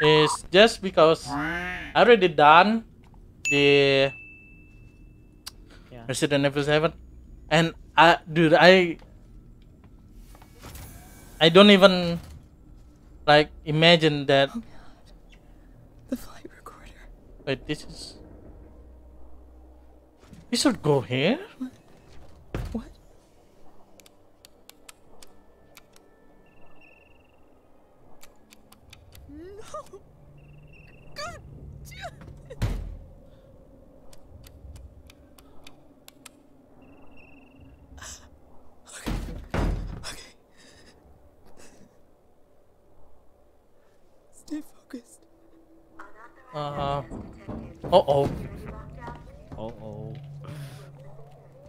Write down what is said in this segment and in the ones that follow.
is just because I already done the Resident Evil 7, and I don't even like imagine that. Oh God. The flight recorder. Wait, this is. We should go here. What? No. God damn it. Okay. Okay. Stay focused. Uh oh.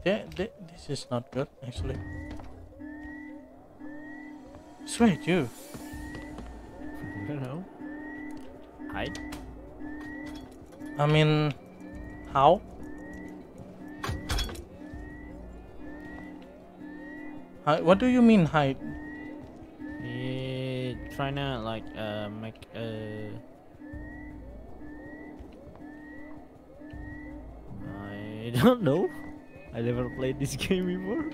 This is not good, actually. Swear to you. I don't know. I mean, how? What do you mean hide? Yeah, trying to like make a. I don't know. I never played this game before.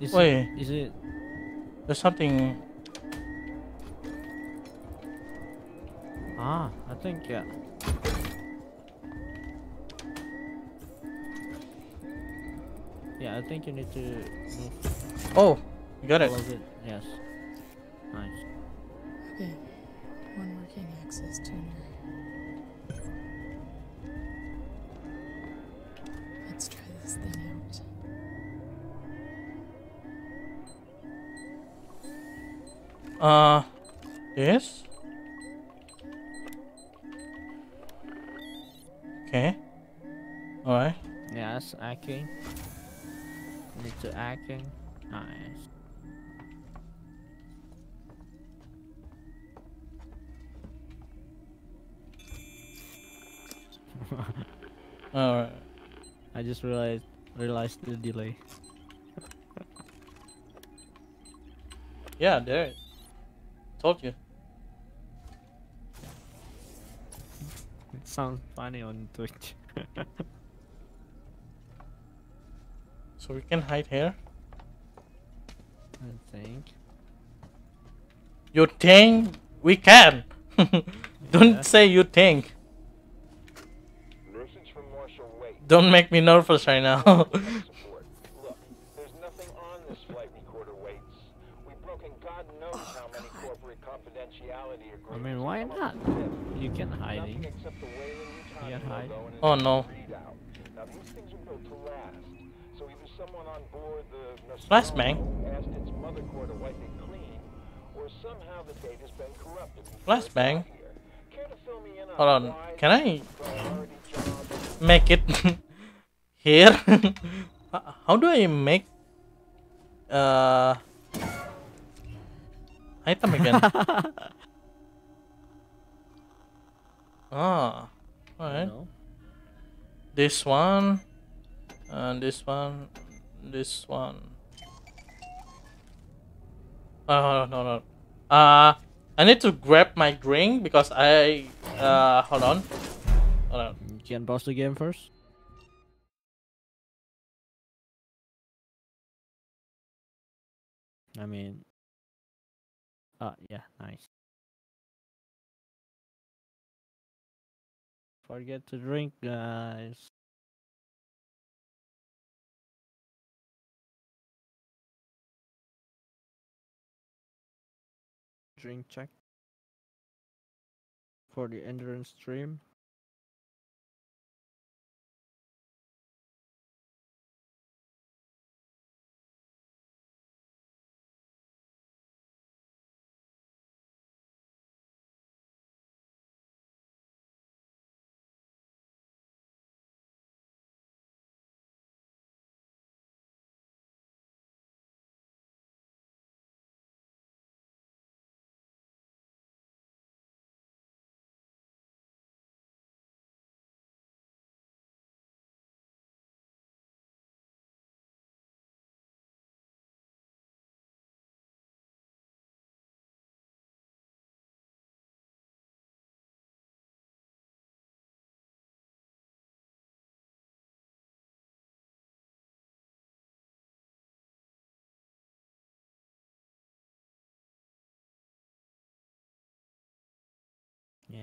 Wait, is it? There's something. Ah, I think yeah. Yeah, I think you need to move. Oh, you got it. Yes. Nice. Okay. One working access to. Let's try this thing out. Yes? Okay. Alright. Yes, hacking. Need to hacking. Nice. Alright. I just realized the delay. Yeah, there it. Told you. It sounds funny on Twitch. So we can hide here? I think. You think we can? Don't say you think. Don't make me nervous right now. Look, there's nothing on this flight recorder waits. We've broken God knows how many corporate confidentiality agreements. I mean, why not? You can hide it. You can hide. Oh no. Now these things are built to last. So either someone on board the Flashbang asked its mother core to wipe it clean, or somehow the data's been corrupted. Flashbang. Hold on. Can I make it here? How do I make item again? Alright. This one and this one, this one. No. I need to grab my drink because I hold on. You can boss the game first. I mean, yeah, nice. Forget to drink, guys. Drink check for the endurance stream.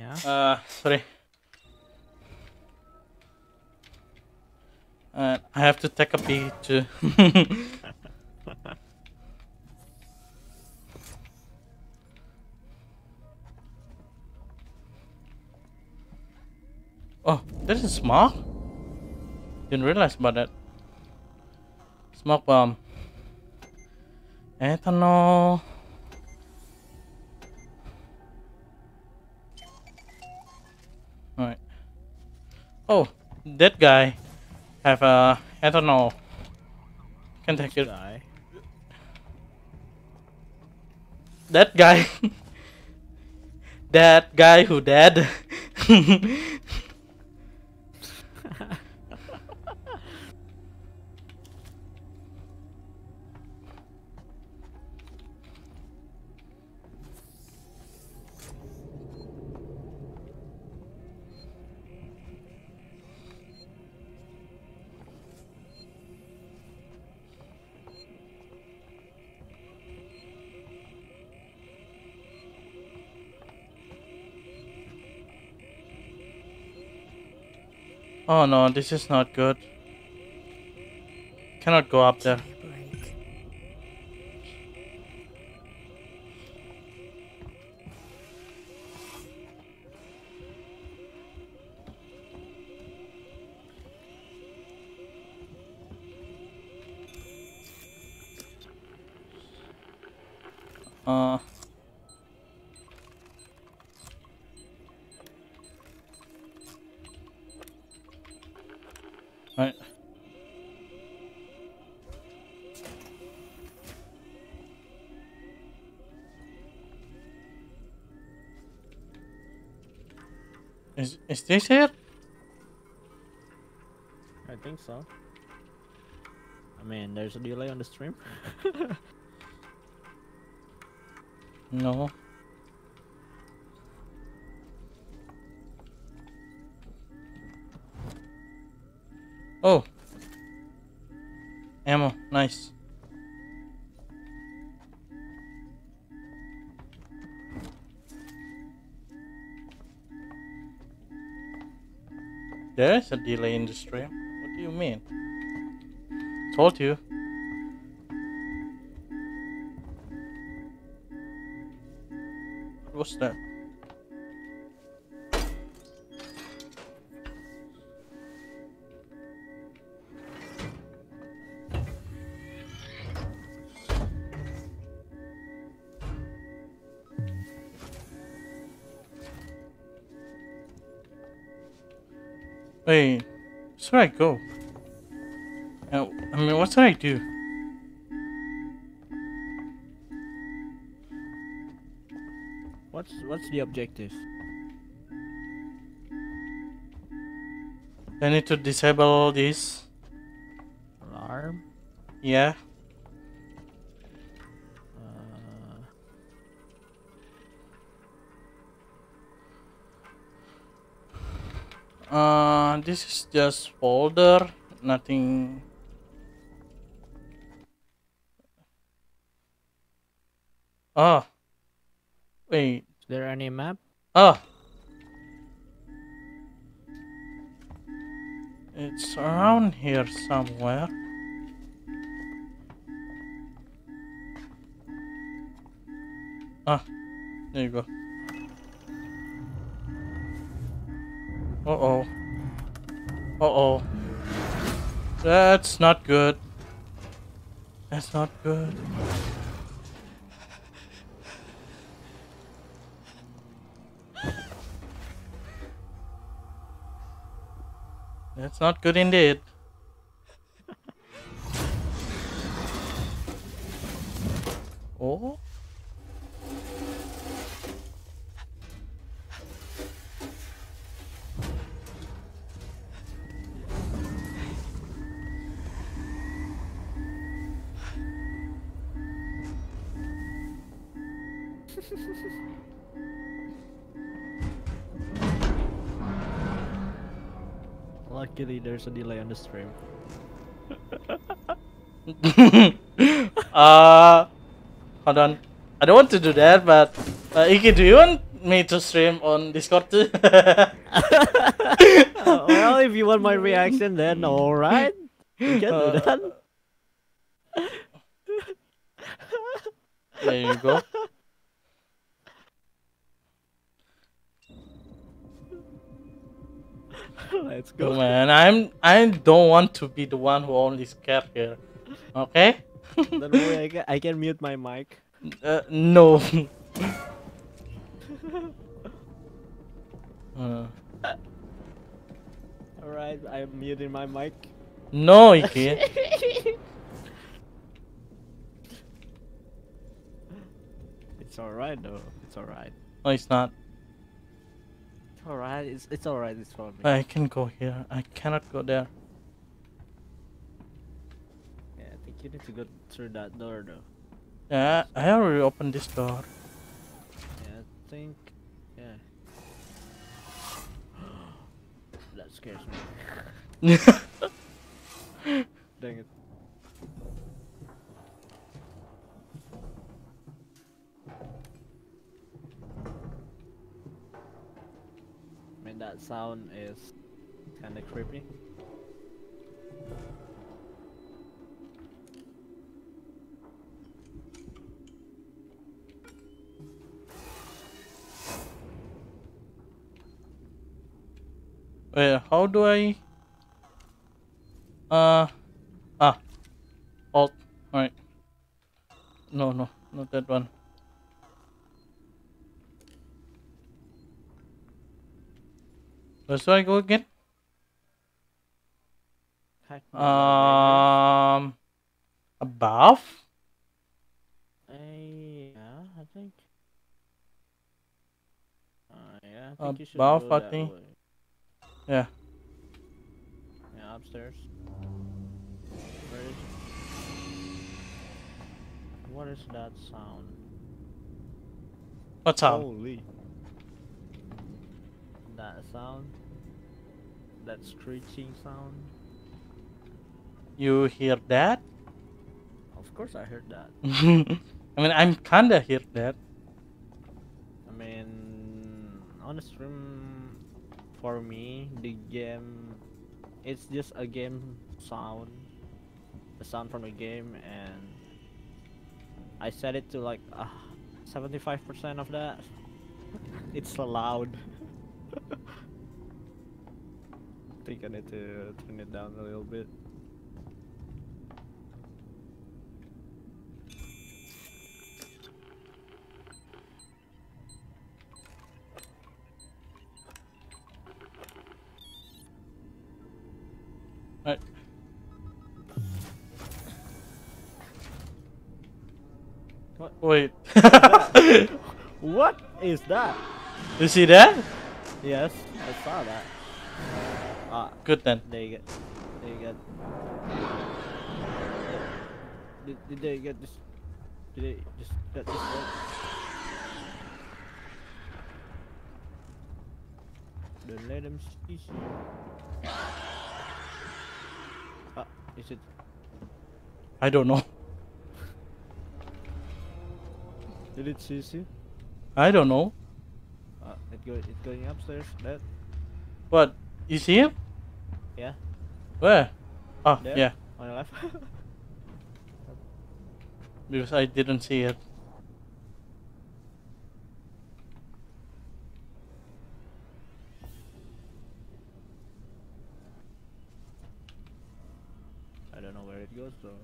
Yeah. Sorry. I have to take a pee too. Oh, this is smog? Didn't realize about that. Smog bomb. Ethanol. Alright. Oh, that guy have ethanol. Can take it. That guy. That guy who dead. Oh no, this is not good. Cannot go up there. Is this it? I think so. I mean, there's a delay on the stream. No. Oh. Ammo, nice. There is a delay in the stream. What do you mean? Told you. What's that? Wait, where should I go? I mean, what should I do? What's the objective? I need to disable this alarm. Yeah. This is just folder, nothing. Ah, wait. Is there any map? Ah, it's around here somewhere. Ah, there you go. Uh-oh. Uh-oh. That's not good. That's not good. That's not good indeed. Oh? Luckily, there's a delay on the stream. Hold on. I don't want to do that, but you can do it. me to stream on Discord too? Well, if you want my reaction, then alright. You can do that. There you go. Let's go. Oh, man, I don't want to be the one who only scared here. Okay? Don't worry, I can mute my mic. No. Alright, I'm muting my mic. No, Iki. It's alright though. It's alright. No, it's not. Alright, it's alright, it's for me. I can go here. I cannot go there. Yeah, I think you need to go through that door though. Yeah, I already opened this door. Yeah, I think... yeah. That scares me. Dang it. That sound is kinda creepy. Wait, how do I... Alt. Alright. No, not that one. Where should I go again? Above? Yeah, I think. Yeah, I think you should go that way. Yeah. Yeah, upstairs. Where is it? What is that sound? What sound? Holy. That sound, that screeching sound. You hear that? Of course I heard that. I mean, I'm kinda hear that. I mean, on the stream, for me, the game, it's just a game sound, the sound from the game, and I set it to like 75% of that. It's loud. I think I need to turn it down a little bit. Right. What? Wait. What is that? You see that? Yes, I saw that. Good then. There you go. There you go. Did they get this? Did they just get this one? Don't let them see you. Is it? I don't know. Did it see you? I don't know. It's going upstairs. That. What? You see him? Yeah. Where? Oh, there? Yeah. On your left. Because I didn't see it. I don't know where it goes though.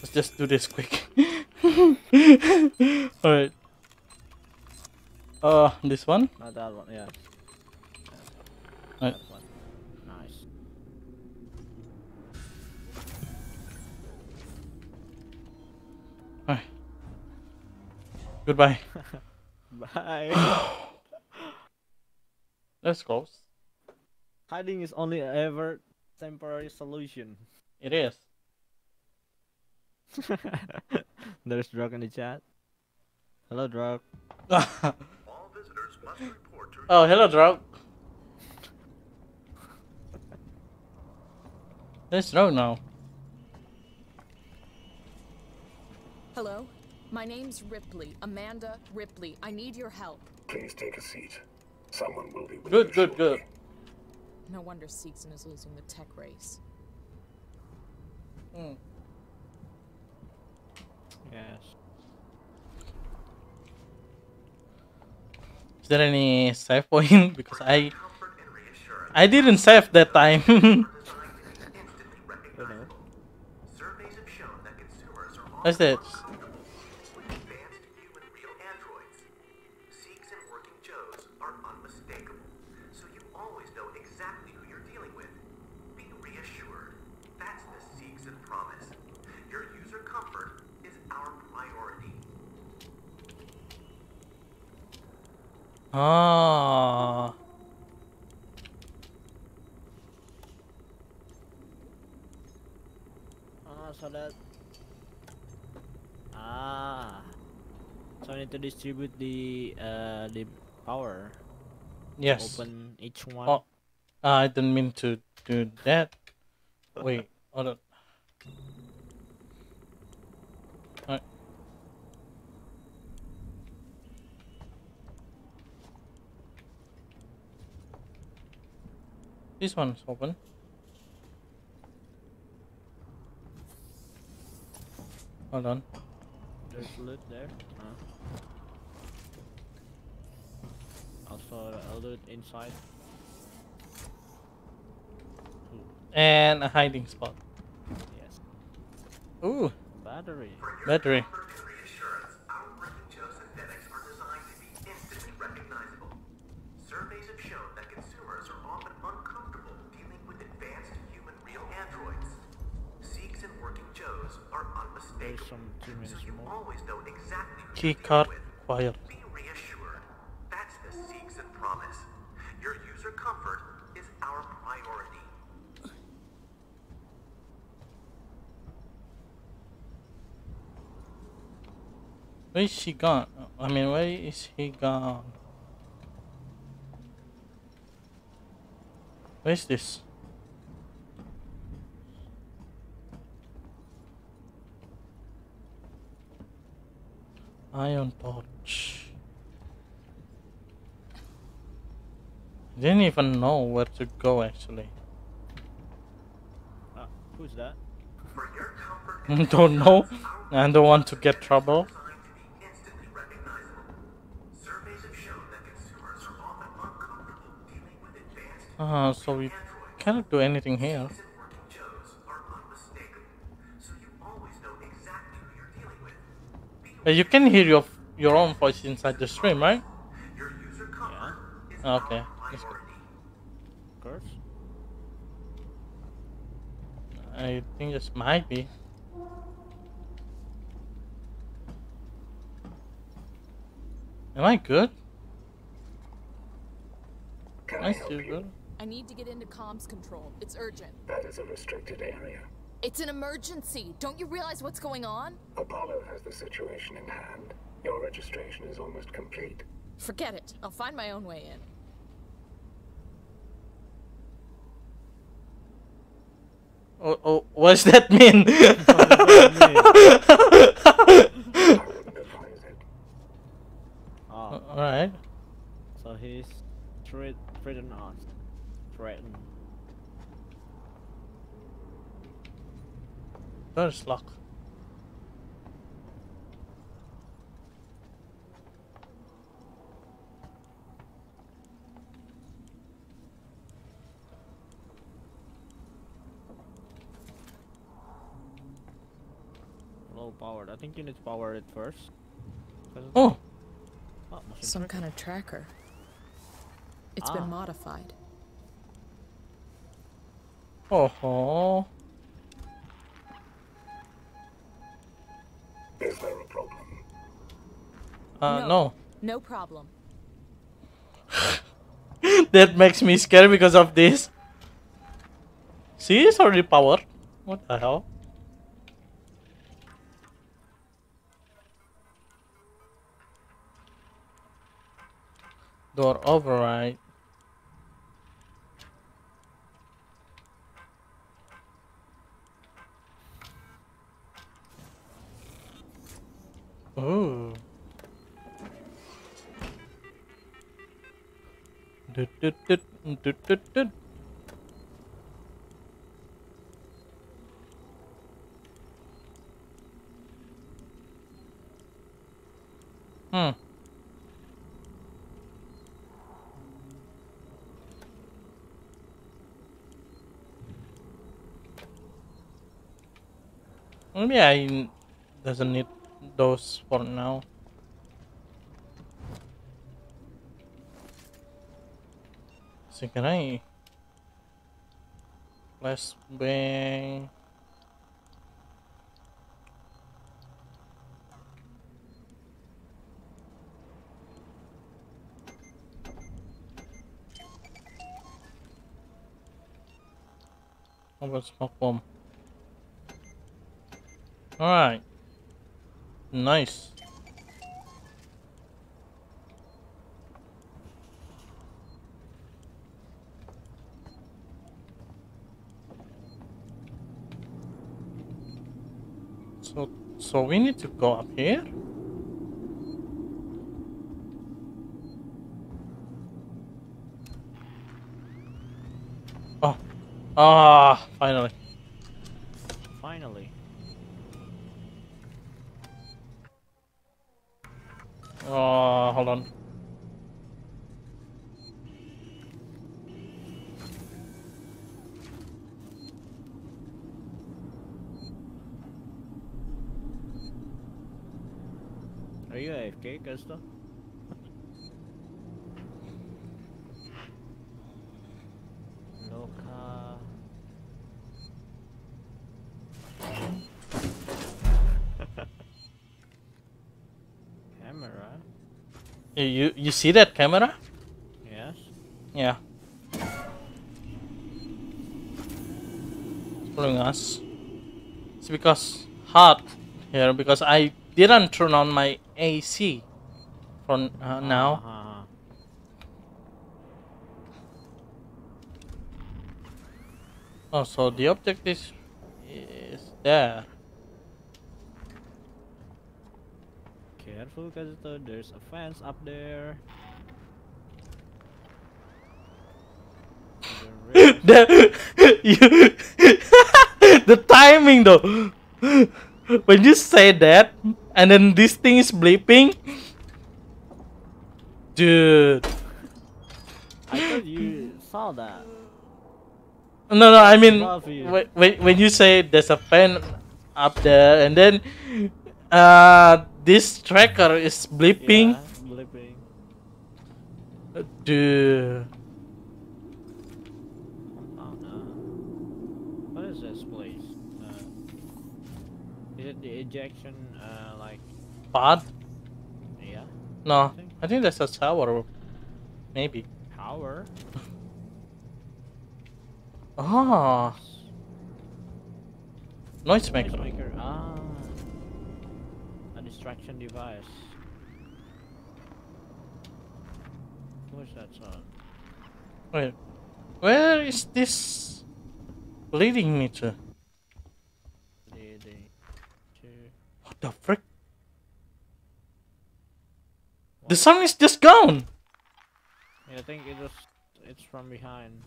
Let's just do this quick. Alright. This one? Not that one, yeah. Right. That one. Nice. Alright. Goodbye. Bye. That's close. Hiding is only ever temporary solution. It is. There's Drog in the chat. Hello, Drog. All visitors must report to... Oh, hello, Drog. There's Drog now. Hello? My name's Ripley. Amanda Ripley. I need your help. Please take a seat. Someone will be with you shortly. Good. No wonder Seekson is losing the tech race. Mm. Yes. Is there any save point? Because I didn't save that time. What's this? Oh. So I need to distribute the power. Yes. Open each one. Oh, I didn't mean to do that. Wait, hold on. This one's open. Hold on. There's loot there. Also a loot inside. Ooh. And a hiding spot. Yes. Ooh. Battery. Battery. Key card acquired. Be reassured. That's the Seekson promise. Your user comfort is our priority. Where is she gone? I mean, where is he gone? Where is this? Iron torch. Didn't even know where to go actually. Who's that? Don't know. I don't want to get trouble. So we cannot do anything here. You can hear your own voice inside the stream, right? Yeah. Okay. That's good. Of course. I think this might be. Am I good? Am I still good? I need to get into comms control. It's urgent. That is a restricted area. It's an emergency. Don't you realize what's going on? Apollo has the situation in hand. Your registration is almost complete. Forget it. I'll find my own way in. Oh, what does that mean? I wouldn't advise it. Alright. So he's threatened us. Threatened. Door's locked. Low powered. I think you need to power it first. Oh! Some kind of tracker. It's been modified. Oh-ho. Is there a problem? No. No problem. That makes me scared because of this. See, it's already powered. What the hell? Door override. Hmm. Maybe I doesn't need those for now. So can I flashbang? How about smoke bomb? All right, nice. So we need to go up here. Oh, ah, finally. Finally. Oh, hold on. Are you AFK, Gusto? Loka. Camera? You see that camera? Yes. Yeah. It's following us. It's because hot here because I didn't turn on my AC from now. Oh, so the object is there. Careful, Kazuto, there's a fence up there. The timing though. When you say that, and then this thing is bleeping, dude. I thought you saw that. No, I mean, when you say there's a fan up there, and then this tracker is bleeping. Yeah, bleeping. Dude. The ejection, like pod? Yeah. No, I think that's a tower. Maybe. Tower? Ah. Noisemaker. Noisemaker. Ah. A distraction device. What's that sound? Wait. Where is this leading me to? The frick? What? The sun is just gone. Yeah, I think it's from behind.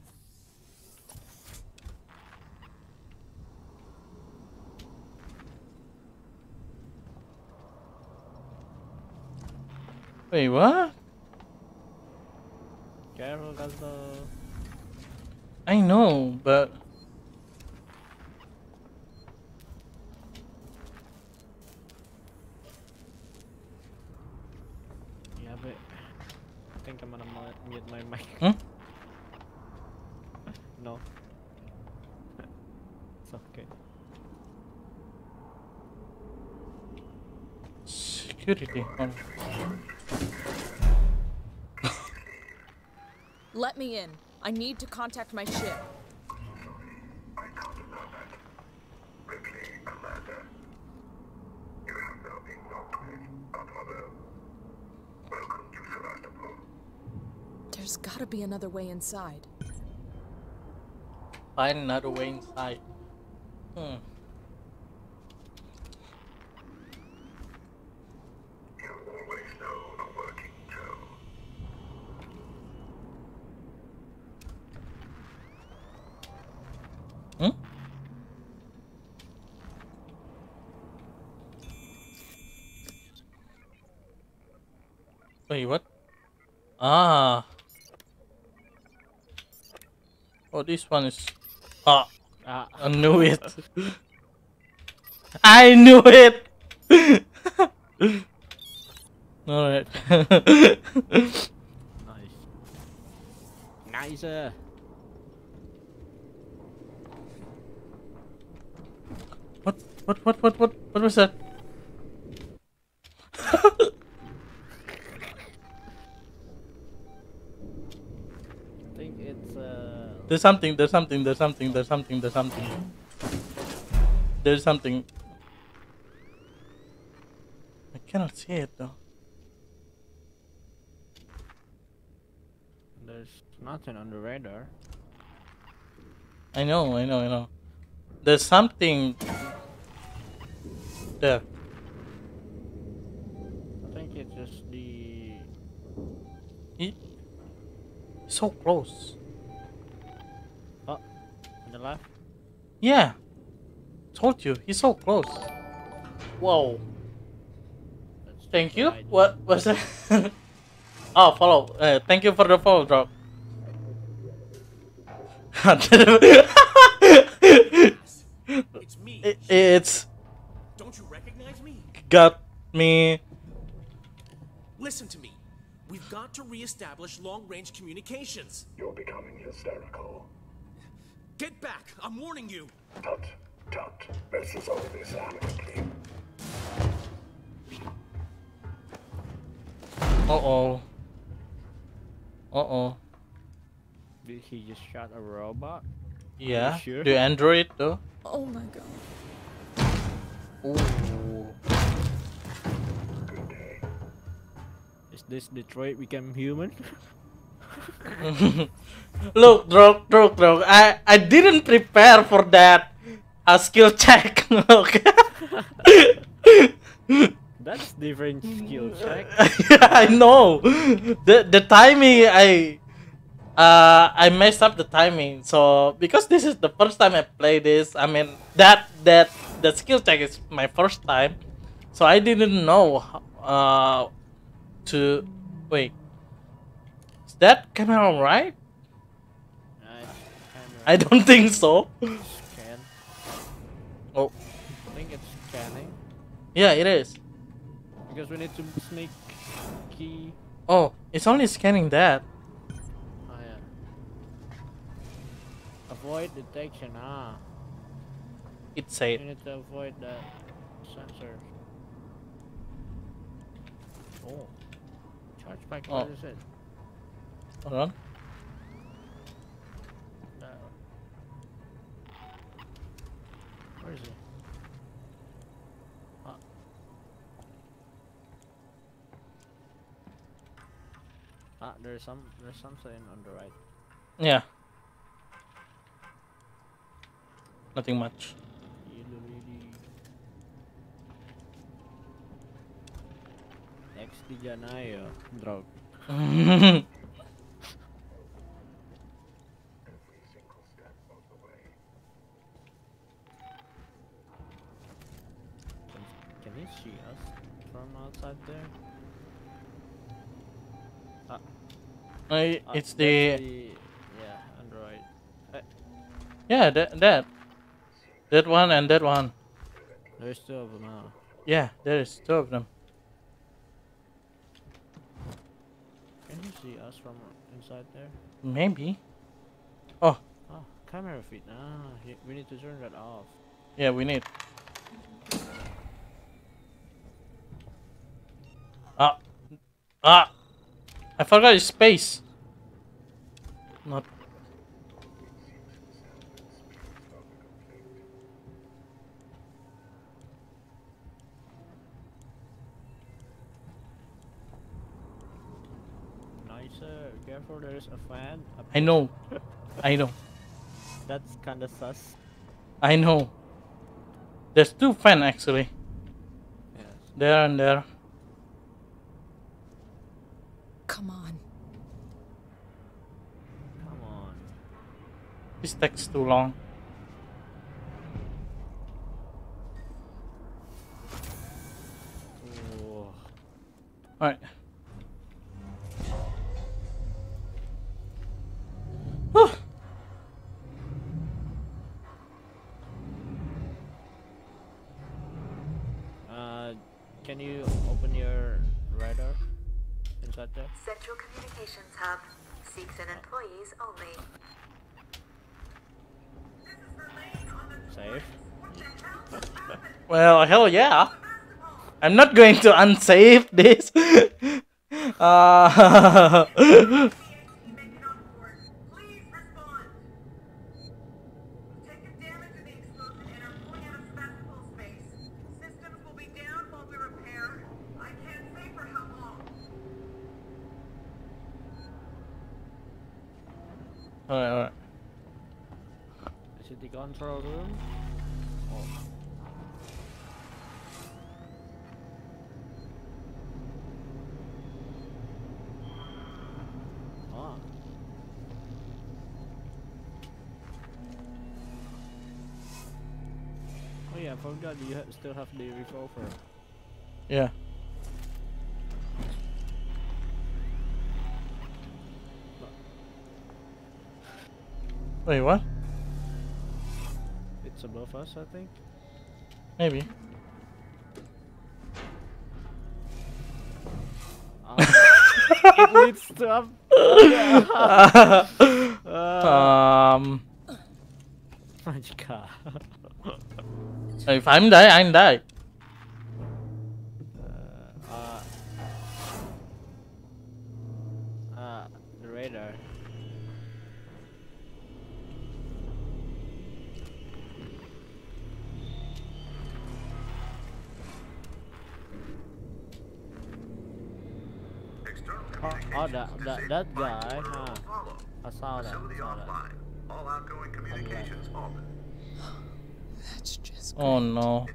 Wait, what? Careful, Gato. I know, but. I think I'm gonna mute my mic. Hmm? No. It's okay. Security. Let me in. I need to contact my ship. There's gotta be another way inside. Find another way inside. Hmm. You always know the working toe. Wait, what? Ah. Oh, this one is... Ah. Ah. I knew it. I knew it! Alright. Nice. Nicer. What was that? I think it's There's something. I cannot see it though. There's nothing on the radar. I know. There's something there. I think it's just the... It's so close. Oh, on the left? Yeah. Told you, he's so close. Whoa. Thank you. What was that? Oh, follow. Thank you for the follow drop. It's me. It's... Don't you recognize me? Got me. Listen to me. We've got to reestablish long-range communications. You're becoming hysterical. Get back. I'm warning you. Tut, tut. Let's resolve this amicably. Uh-oh. Uh-oh. Did he just shot a robot? Yeah. Sure? The android though. Oh my god. Ooh. Good day. Is this Detroit become human? Look, drog. I didn't prepare for that. A skill check. Okay. That's different skill check. I know. The timing, I messed up the timing. So because this is the first time I play this, I mean that skill check is my first time. So I didn't know to wait. Is that camera right? I don't think so. Scan. Oh. I think it's scanning. Yeah, it is. Because we need to sneak key. Oh, it's only scanning that. Oh yeah. Avoid detection, ah. It said. You need to avoid the sensor. Oh. Charge pack, what is it? Hold on. Where is it? Ah, there's something on the right. Yeah. Nothing much. Next to Janayo, drug. Every single step of the way. Can you see us from outside there? It's the yeah, Android. Yeah, that one and that one. There's two of them now. Yeah, there is two of them. Can you see us from inside there? Maybe. Oh. Oh, camera feed. Ah, we need to turn that off. Yeah, we need. Ah, ah. I forgot his space. Not. Nicer. Careful, there is a fan. I know. I know. That's kinda sus. I know. There's two fans actually. Yes. There and there. Come on. This takes too long. All right. Can you open your radar inside there? Central Communications Hub. Seeks and employees only. Save. Well, hell yeah. I'm not going to unsave this. Alright. Is it the control room? Oh. Ah. Oh yeah, I forgot you still have the revolver. Yeah. Wait, what? It's above us, I think. Maybe. It needs to up. French car. If I'm die, I'm die. The radar. Oh, that guy, huh? I saw that. Oh no.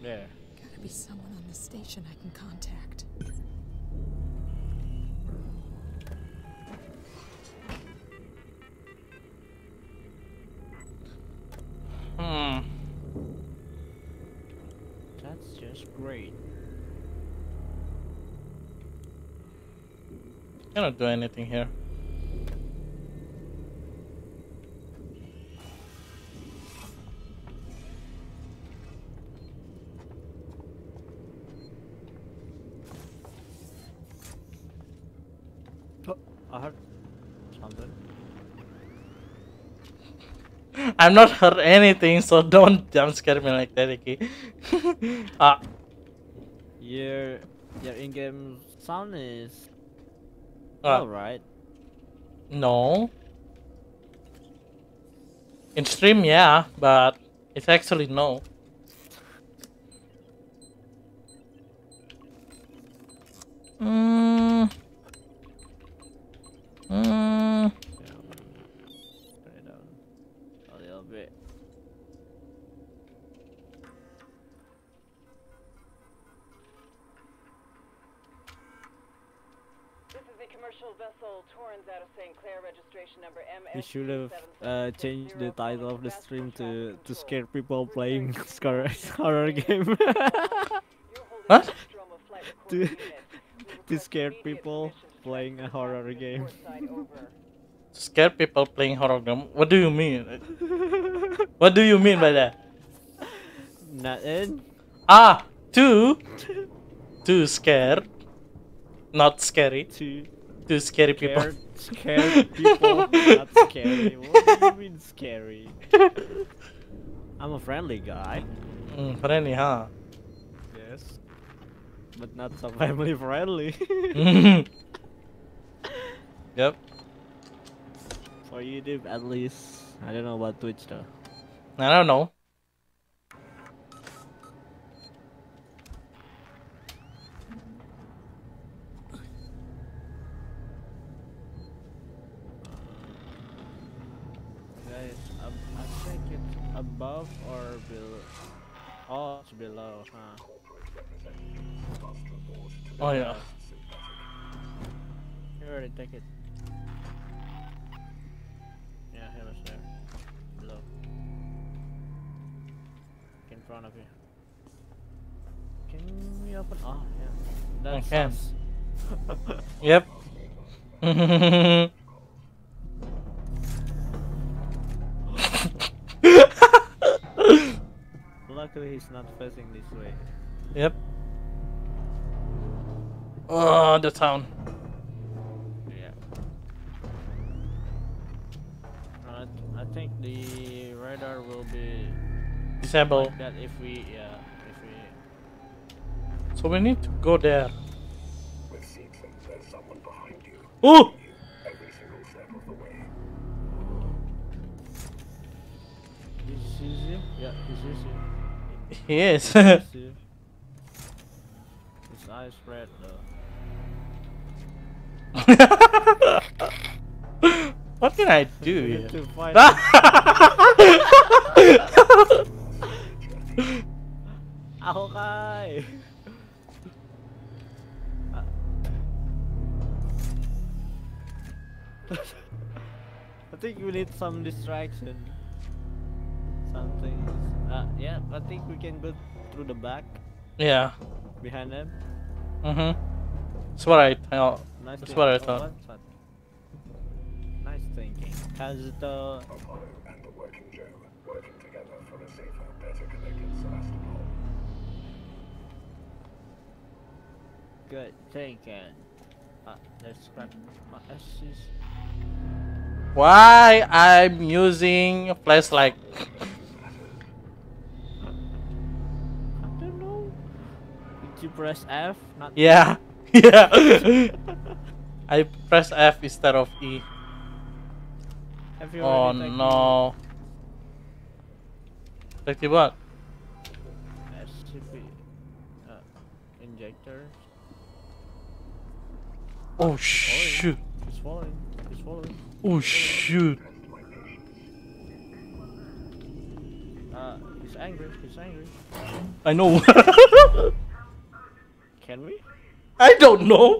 There. Gotta be someone on the station I can contact. That's just great. Cannot do anything here. Oh, I heard something. I'm not heard anything, so don't jump scare me like that, Ricky. Your in-game sound is. Alright. No. In stream, yeah, but it's actually no. Turn it down a little bit. Vessel Torrens out of St. Clair, registration number MS. You should have changed the title of the stream to scare people playing horror game. What? To scare people playing a horror game. To scare people playing horror game? What do you mean? What do you mean by that? Nothing. Ah! To scare. Not scary. To scary people. Scared people, not scary. What do you mean scary? I'm a friendly guy. Friendly, huh? Yes. But not so family friendly. Yep. For YouTube at least. I don't know about Twitch though. I don't know. Above or below? Oh, it's below, huh? Oh yeah. You already take it. Yeah, he was there. Below. In front of you. Can we open? Oh yeah. That's us. Yep. luckily he's not facing this way. Yep. Oh, the town. Yeah. I think the radar will be disabled. Like that if we, yeah, if we. So we need to go there. Oh! Every single step of the way. This is it? Yeah, this is it. He is. His eyes red though. What can I do here? To fight. Okay. I think we need some distraction. Something. Yeah, I think we can go through the back. Yeah. Behind them. Mhm. That's what I thought. Nice that's what I thought. Oh, nice thinking. Kazuto. Apollo and the working Joe working together for a safer, better connected Sebastopol. Good thinking. Let's grab my ashes. Why I'm using a flashlight? I don't know. Did you press F? Not yeah, yeah. I press F instead of E. Oh no! Detective what? SCP injector. Oh shoot! It's falling. It's falling. Oh shoot! He's angry. He's angry. I know. Can we? I don't know.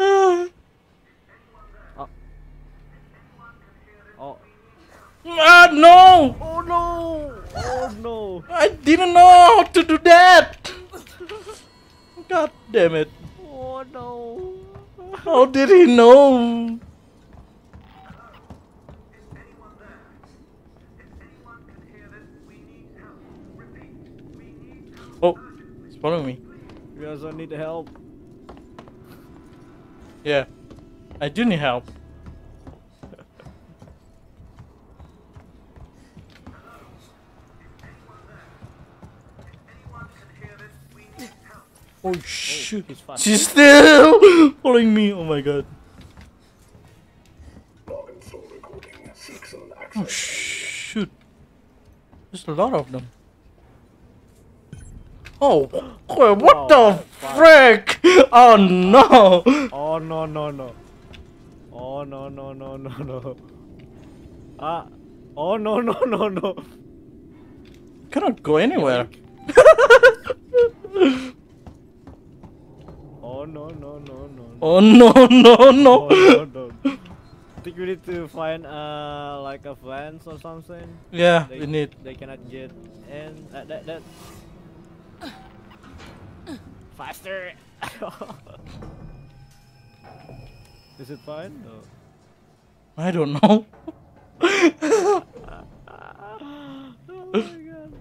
Oh. Oh. Ah no! Oh no! Oh no! I didn't know how to do that! God damn it! Oh no! How did he know? Oh, it's following me. You also need help. Yeah, I do need help. Oh shoot, oh, she's still following me, oh my god. Oh shoot, there's a lot of them. Oh, what the frick? Oh no! Oh no no no. Oh no no no no no. Ah, oh no no no no. Cannot go anywhere. Oh no no no no. Oh no no no. Oh, no, no. I think we need to find like a fence or something. Yeah, we need. They cannot get in. That. Faster. Is it fine? No. I don't know. Oh my god.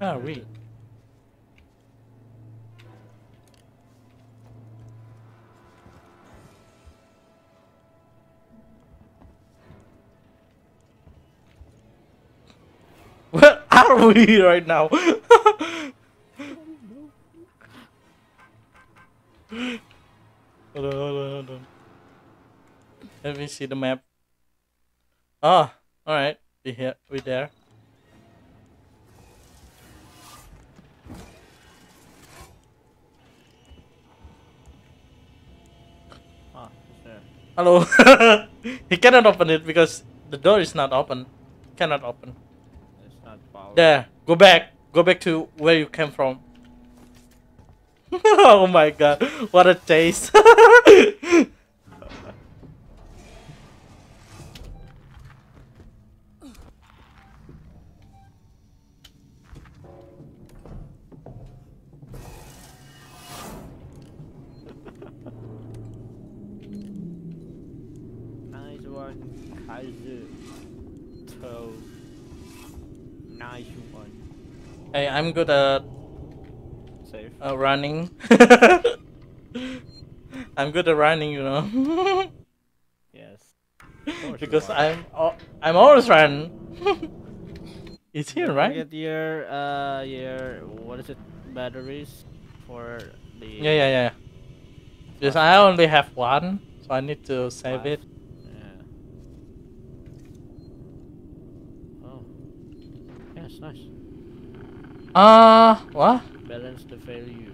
Ah, wait. Where are we right now? Hold on. Let me see the map. Ah, all right. We here. We there. Ah, there. Hello. He cannot open it because the door is not open. Cannot open. There, go back to where you came from. Oh my god, what a taste. one has a toe. Nice one. Hey, I'm good at running. I'm good at running, you know. Yes. Because I'm always run. It's here, right? Get your what is it? Batteries for the. Yeah. Because I only have one, so I need to save it. Yeah. Oh. Yes, nice. What? Balance the value.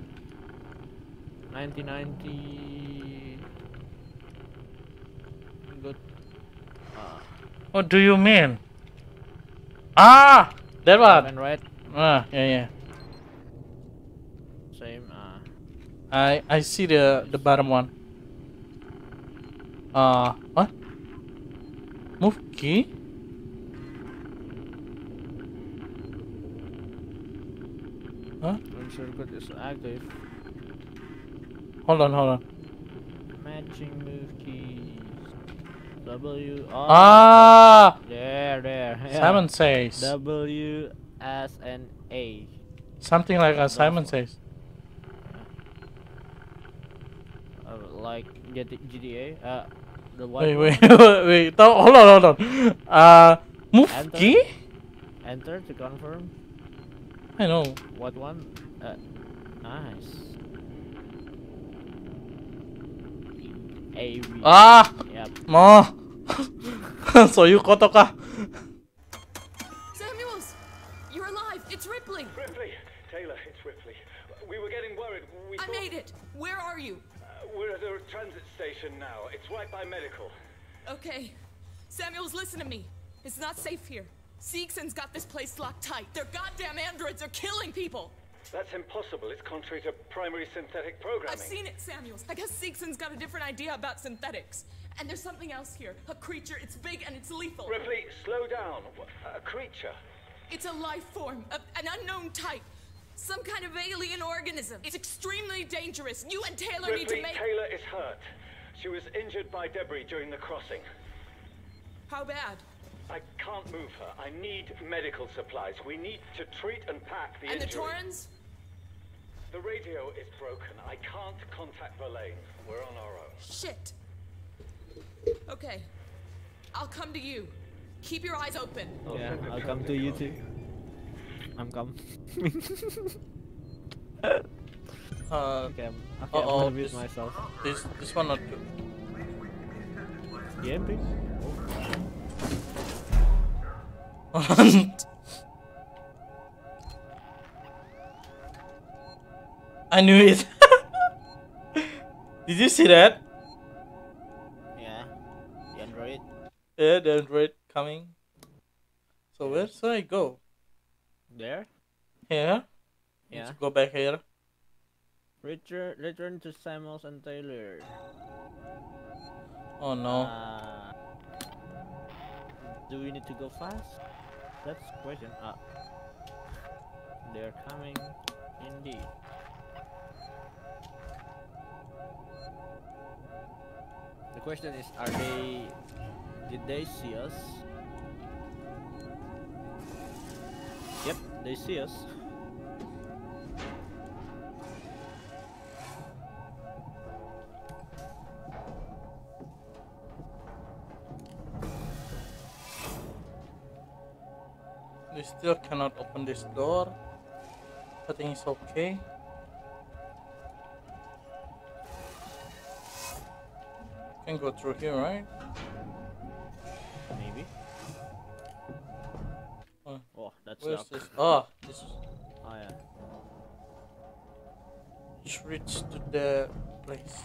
1990. Good. What do you mean? Ah! That one! And right? Ah, yeah. Same, I see the bottom one. What? Move key? Huh? When circuit is active. Hold on. Matching move key. W R. Ah! There. Yeah. Simon says. W S N A. Something like a Simon says. Like GTA. The one. Wait. Hold on. Move enter. Key. Enter to confirm. I know. What one? Nice. AV. Ah! Yep. Ma! So you kotoka! Samuels! You're alive! It's Ripley! Taylor, it's Ripley. We were getting worried. I made it! Where are you? We're at a transit station now. It's right by medical. Okay. Samuels, listen to me. It's not safe here. Siegson's got this place locked tight. Their goddamn androids are killing people! That's impossible. It's contrary to primary synthetic programming. I've seen it, Samuels. I guess Siegson's got a different idea about synthetics. And there's something else here. A creature. It's big and it's lethal. Ripley, slow down. A creature? It's a life form. An unknown type. Some kind of alien organism. It's extremely dangerous. You and Taylor need to make... Taylor is hurt. She was injured by debris during the crossing. How bad? I can't move her. I need medical supplies. We need to treat and pack the injury. And the Torrens? The radio is broken. I can't contact Verlaine. We're on our own. Shit. Okay. I'll come to you. Keep your eyes open. Yeah, I'll come to you too. I'm coming. Okay, I'm gonna abuse myself. This one not good. Yeah, please. I knew it. Did you see that? Yeah. The android. Yeah, the android coming. So where should I go? There? Here? Yeah. Let's go back here. Return to Samuels and Taylor. Oh no. Do we need to go fast? That's the question. They're coming, indeed. The question is, did they see us? Yep, they see us. We still cannot open this door. I think it's okay. Can go through here, right? Maybe. Oh, that's where's this? Oh, this is... Oh, yeah. Just reach to the place.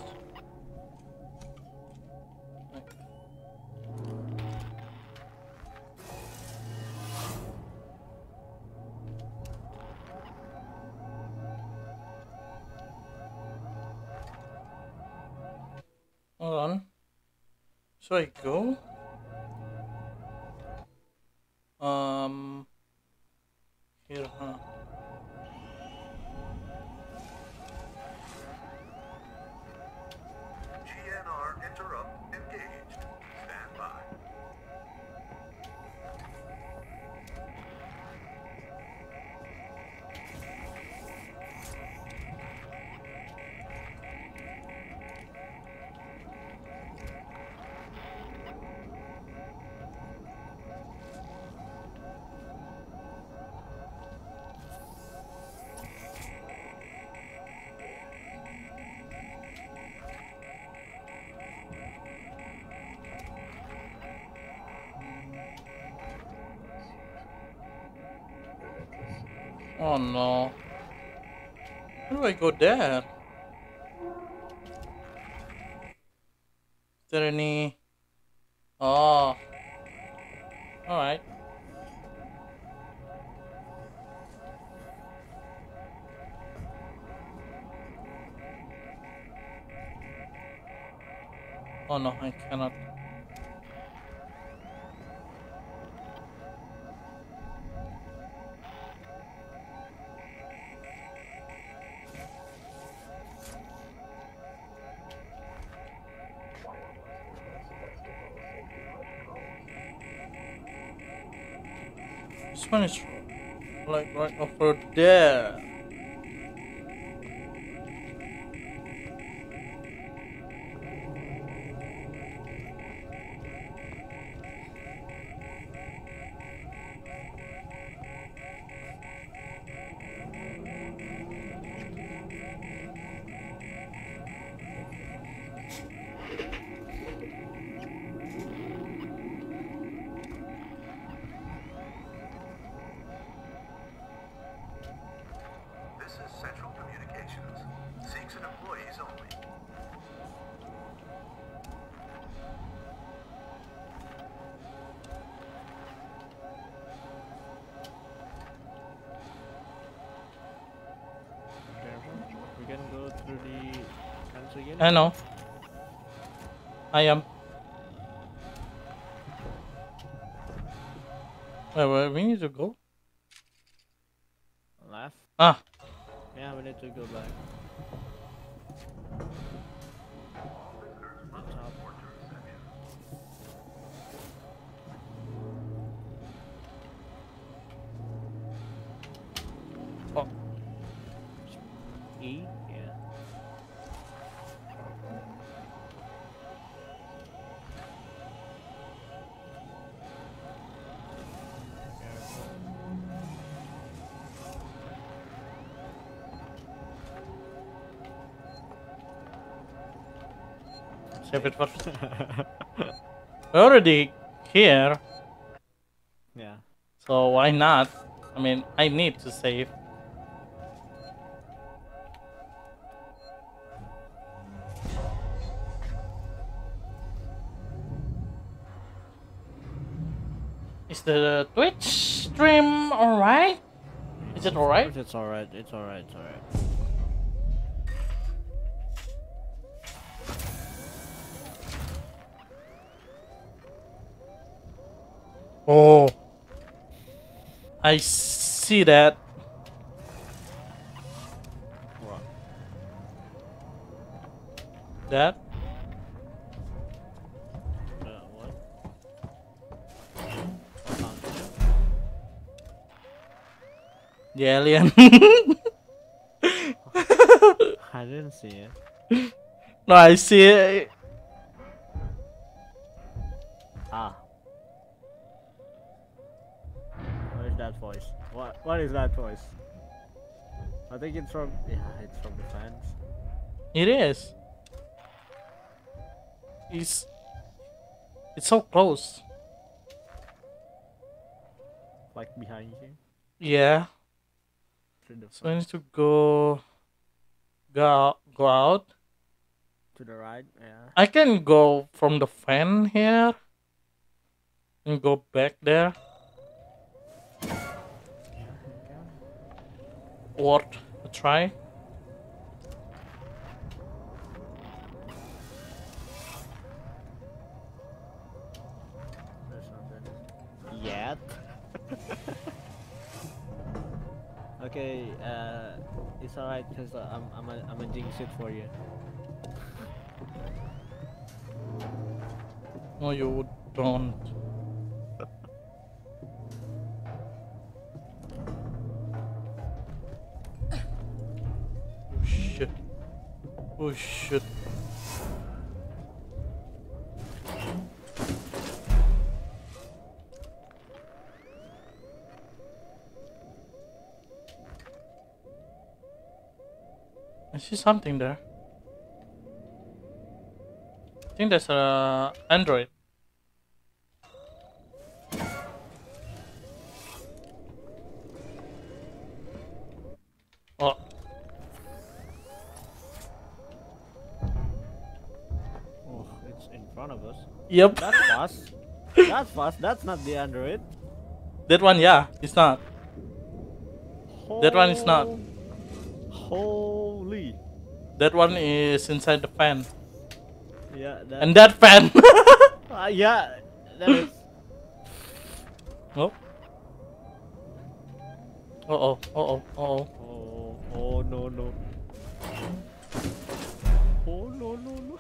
Hold on. Should I go? Here, huh? GNR interrupt engaged. Stand by. Oh no. How do I go there? Is there any... Oh. Alright. Oh no, I cannot. This one is like right over there. I know. I am. Wait, where we need to go? Left? Ah! Yeah, we need to go back. Oh. E? We're already here. Yeah. So why not? I mean, I need to save. Is the Twitch stream alright? Is it alright? It's alright. It's alright. It's alright. Oh, I see that. What? That? What? The alien. I didn't see it. No, I see it. Ah. That voice. What is that voice? I think it's from it's from the fans. It is. It's so close. Like behind you? Yeah. So I need to go out. To the right, yeah. I can go from the fan here and go back there. Worth a try. Yet. Okay, it's alright because I'm a jinx it for you. No, you don't. Oh shit. I see something there. I think that's a android. Yep. That's fast. That's fast. That's not the android. That one, yeah, it's not. That one is not. Holy. That one is inside the fan. Yeah. That... And that fan. Yeah. That is. Oh. Uh oh. Uh oh. Uh oh. Oh no no. Oh no no no.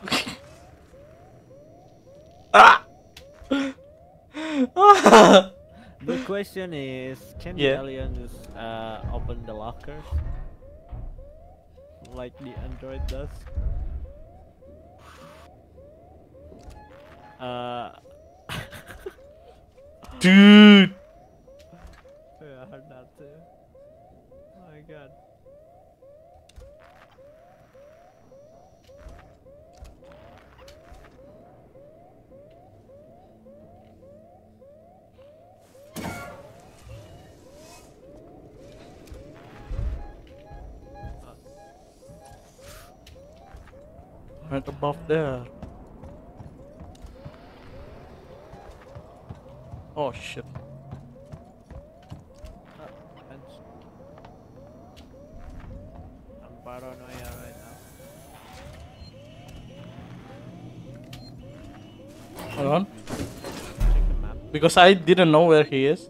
Ah. The question is, can the alien just open the lockers like the android does? Dude. Yeah, I heard that too. Oh my god. Right above there. Oh shit. I'm paranoia right now. Hold on. Check the map. Because I didn't know where he is.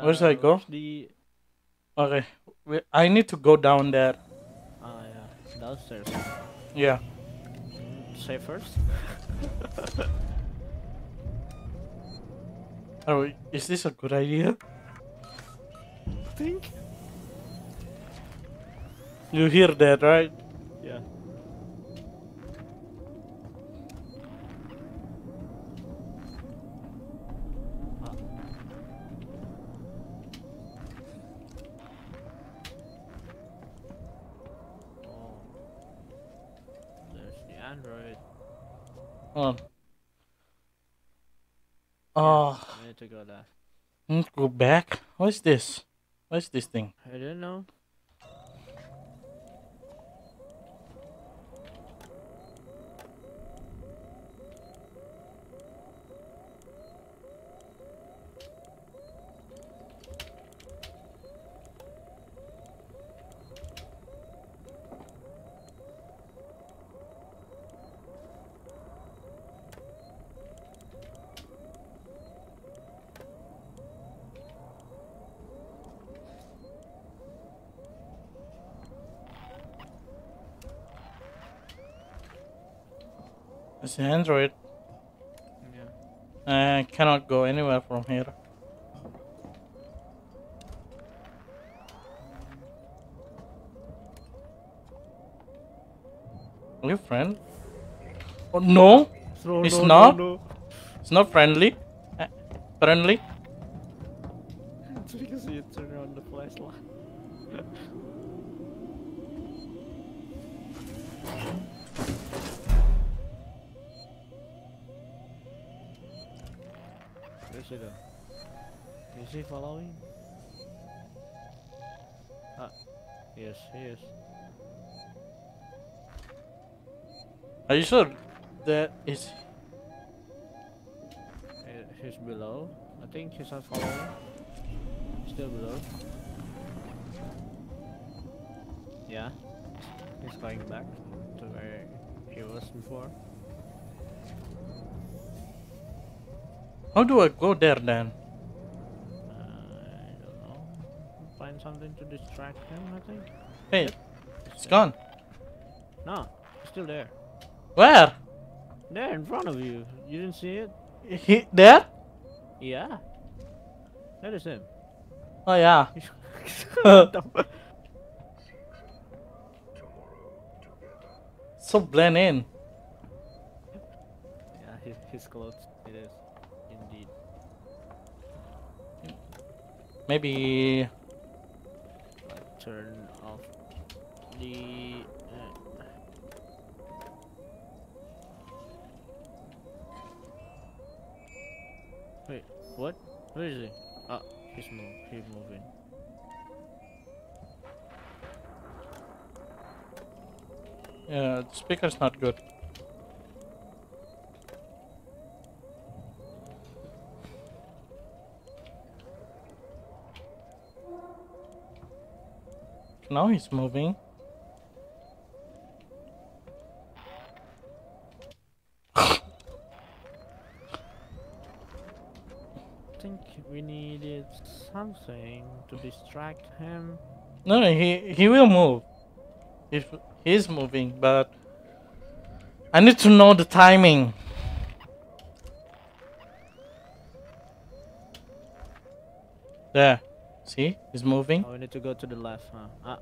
Where should I go? The... Okay. I need to go down there. Downstairs. Yeah. Say first. Oh, is this a good idea? I think. You hear that, right? Yeah. Hold on. Yeah, I need to go there. I need to go back? What's this? What's this thing? I don't know. It's an android. Yeah. I cannot go anywhere from here. Are you friend? Oh no! No, it's no, not. No, no. It's not friendly. Friendly. It's because you turn on the flashlight. Is he following? Ah, yes, he is. Are you sure that is? He's below. I think he's not following. Still below. Yeah, he's going back to where he was before. How do I go there then? I don't know. Find something to distract him, I think. Hey, it's gone. No, it's still there. Where? There in front of you. You didn't see it? He there? Yeah. That is him. Oh yeah. So blend in. Yeah, his clothes. It is. Indeed. Maybe like turn off the Wait, what? Where is he? Ah, he's moving. Yeah, the speaker's not good. Now he's moving. I think we needed something to distract him. No, he will move. If he's moving, but I need to know the timing. There. See? He's moving. Oh, we need to go to the left, huh? Ah.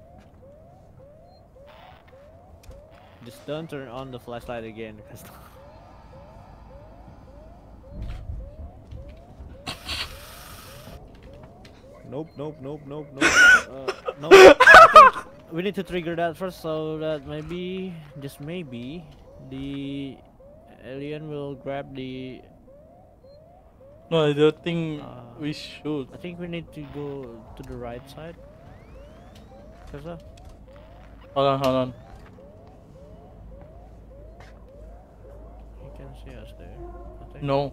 Just don't turn on the flashlight again. Nope. No. We need to trigger that first so that maybe, just maybe, the alien will grab the... No, I don't think we should. I think we need to go to the right side. Hold on. He can see us there, I think. No.